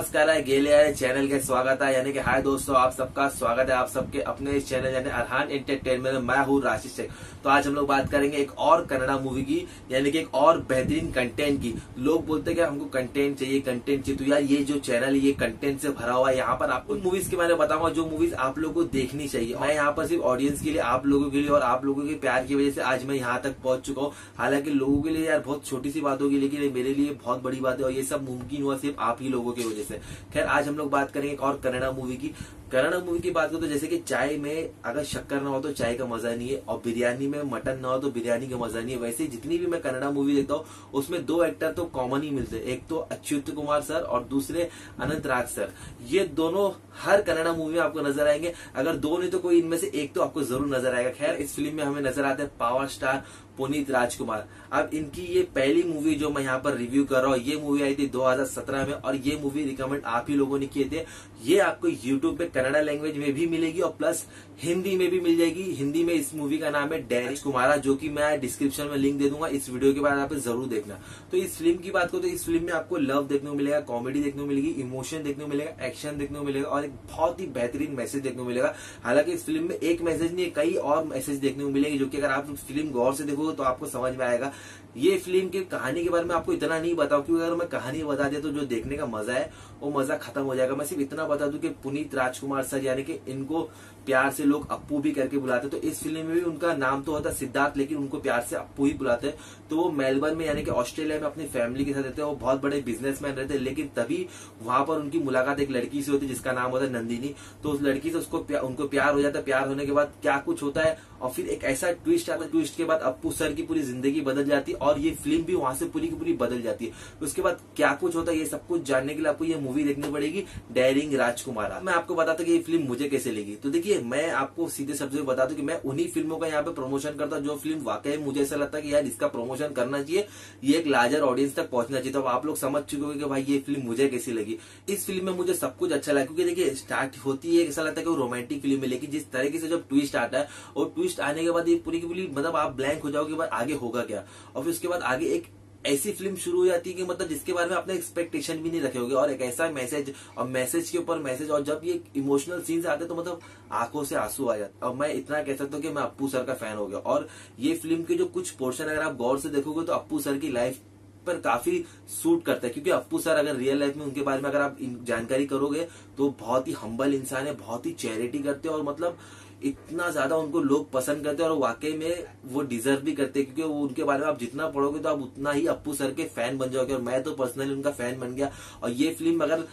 नमस्कार गेलिया चैनल के स्वागत है यानी कि हाय दोस्तों, आप सबका स्वागत है आप सबके अपने इस चैनल यानी अरहान एंटरटेनमेंट। मैं हूँ राशि शेख। तो आज हम लोग बात करेंगे एक और कन्नड़ा मूवी की यानी कि एक और बेहतरीन कंटेंट की। लोग बोलते हैं कि हमको कंटेंट चाहिए कंटेंट चाहिए, तो यार ये जो चैनल है ये कंटेंट से भरा हुआ है। यहाँ पर आप उन मूवीज के बारे में बताऊंगा जो मूवीज आप लोगों को देखनी चाहिए। मैं यहाँ पर सिर्फ ऑडियंस के लिए, आप लोगों के लिए और आप लोगों के प्यार की वजह से आज मैं यहाँ तक पहुंच चुका हूँ। हालांकि लोगों के लिए यार बहुत छोटी सी बात होगी, लेकिन मेरे लिए बहुत बड़ी बात है और ये सब मुमकिन हुआ सिर्फ आप ही लोगों की वजह से। खैर आज हम लोग बात करेंगे एक और कन्नड़ा मूवी की। कन्नड़ा मूवी की बात करें तो जैसे कि चाय में अगर शक्कर ना हो तो चाय का मजा नहीं है, और बिरयानी में मटन ना हो तो बिरयानी का मजा नहीं है, वैसे जितनी भी मैं कन्नड़ा मूवी देखता हूँ उसमें दो एक्टर तो कॉमन ही मिलते हैं। एक तो अच्युत कुमार सर और दूसरे अनंत राज सर। ये दोनों हर कन्नड़ा मूवी में आपको नजर आएंगे, अगर दो नहीं तो कोई इनमें से एक तो आपको जरूर नजर आएगा। खैर इस फिल्म में हमें नजर आते हैं पावर स्टार पुनीत राजकुमार। अब इनकी ये पहली मूवी जो मैं यहाँ पर रिव्यू कर रहा हूँ, ये मूवी आई थी 2017 में और ये मूवी रिकमेंड आप ही लोगों ने किए थे। ये आपको यूट्यूब पे कन्नड़ा लैंग्वेज में भी मिलेगी और प्लस हिंदी में भी मिल जाएगी। हिंदी में इस मूवी का नाम है डेरिंग राजकुमारा, जो कि मैं डिस्क्रिप्शन में लिंक दे दूंगा। इस वीडियो के बाद आप जरूर देखना। तो इस फिल्म की बात करो तो इस फिल्म में आपको लव देखने को मिलेगा, कॉमेडी देखने को मिलेगी, इमोशन देखने को मिलेगा, एक्शन देखने को मिलेगा और एक बहुत ही बेहतरीन मैसेज देखने को मिलेगा। हालांकि इस फिल्म में एक मैसेज नहीं, कई और मैसेज देखने को मिलेंगे जो कि अगर आप फिल्म गौर से देखोगे तो आपको समझ में आएगा। ये फिल्म की कहानी के बारे में आपको इतना नहीं बताऊं क्योंकि अगर मैं कहानी बता दिया तो जो देखने का मजा है वो मजा खत्म हो जाएगा। मैं सिर्फ इतना बता दूं कि पुनीत राजकुमार सर यानी कि इनको प्यार से लोग अप्पू भी करके बुलाते, तो इस फिल्म में भी उनका नाम तो होता सिद्धार्थ, लेकिन उनको प्यार से अप्पू ही बुलाते हैं। तो वो मेलबर्न में यानी कि ऑस्ट्रेलिया में अपनी फैमिली के साथ रहते हैं। वो बहुत बड़े बिजनेसमैन रहते हैं, लेकिन तभी वहां पर उनकी मुलाकात एक लड़की से होती है जिसका नाम होता है नंदिनी। तो उस लड़की से उनको प्यार हो जाता है। प्यार होने के बाद क्या कुछ होता है और फिर एक ऐसा ट्विस्ट आता है, ट्विस्ट के बाद अप्पू सर की पूरी जिंदगी बदल जाती है और ये फिल्म भी वहां से पूरी की पूरी बदल जाती है। उसके बाद क्या कुछ होता है ये सब कुछ जानने के लिए आपको ये मूवी देखनी पड़ेगी, डेयरिंग राजकुमारा। मैं आपको बताता कि ये फिल्म मुझे कैसे लगी। तो देखिए मैं आपको सीधे शब्दों में बताता हूँ कि मैं उन्हीं फिल्मों का यहाँ पे प्रमोशन करता हूँ जो फिल्म वाकई मुझे ऐसा लगता है कि यार इसका प्रमोशन करना चाहिए, ये एक लार्जर ऑडियंस तक पहुंचना चाहिए। तो आप लोग समझ चुके होंगे कि भाई ये फिल्म मुझे कैसी लगी। इस फिल्म में मुझे सब कुछ अच्छा लगा क्योंकि देखिए स्टार्ट होती है, ऐसा लगता है कि वो रोमांटिक फिल्म है, लेकिन जिस तरीके से जब ट्विस्ट आता है और ट्विस्ट आने के बाद ये पूरी की पूरी मतलब आप ब्लैंक हो जाओगे कि आगे होगा क्या, और फिर उसके बाद आगे एक ऐसी फिल्म शुरू हो जाती है कि मतलब जिसके बारे में आपने एक्सपेक्टेशन भी नहीं रखे होंगे, और एक ऐसा मैसेज और मैसेज के ऊपर मैसेज, और जब ये इमोशनल सीन्स आते हैं तो मतलब आंखों से आंसू आ जाते हैं। और मैं इतना कह सकता हूँ कि मैं अप्पू सर का फैन हो गया। और ये फिल्म के जो कुछ पोर्शन अगर आप गौर से देखोगे तो अप्पू सर की लाइफ पर काफी सूट करता है, क्योंकि अप्पू सर अगर रियल लाइफ में उनके बारे में अगर आप जानकारी करोगे तो बहुत ही हम्बल इंसान है, बहुत ही चैरिटी करते हैं और मतलब इतना ज्यादा उनको लोग पसंद करते हैं और वाकई में वो डिजर्व भी करते हैं, क्योंकि वो उनके बारे में आप जितना पढ़ोगे तो आप उतना ही अप्पू सर के फैन बन जाओगे। और मैं तो पर्सनली उनका फैन बन गया, और ये फिल्म अगर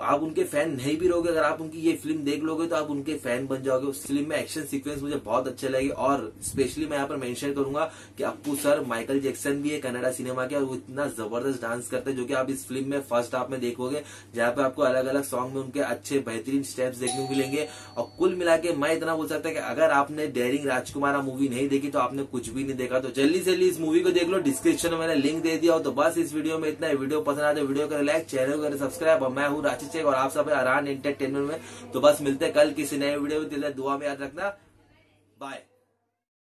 आप उनके फैन नहीं भी रहोगे, अगर आप उनकी ये फिल्म देख लोगे तो आप उनके फैन बन जाओगे। उस फिल्म में एक्शन सीक्वेंस मुझे बहुत अच्छे लगे, और स्पेशली मैं यहाँ पर मेंशन करूंगा कि अप्पू सर माइकल जैक्सन भी है कन्नड़ा सिनेमा के, और वो इतना जबरदस्त डांस करते हैं जो कि आप इस फिल्म में फर्स्ट हाफ में देखोगे, जहाँ पे आपको अलग अलग सॉन्ग में उनके अच्छे बेहतरीन स्टेप्स देखने को मिलेंगे। और कुल मिला के मैं इतना बोल सकता है कि अगर आपने डेयरिंग राजकुमारा मूवी नहीं देखी तो आपने कुछ भी नहीं देखा। तो जल्दी जल्दी इस मूवी को देख लो, डिस्क्रिप्शन में मैंने लिंक दे दिया। तो बस इस वीडियो में इतना, वीडियो पसंद आए तो वीडियो को लाइक, चैनल को सब्सक्राइब। और मैं हूँ और आप सब अरहान एंटरटेनमेंट में। तो बस मिलते हैं कल किसी नए वीडियो में, दिल से दुआ में याद रखना। बाय।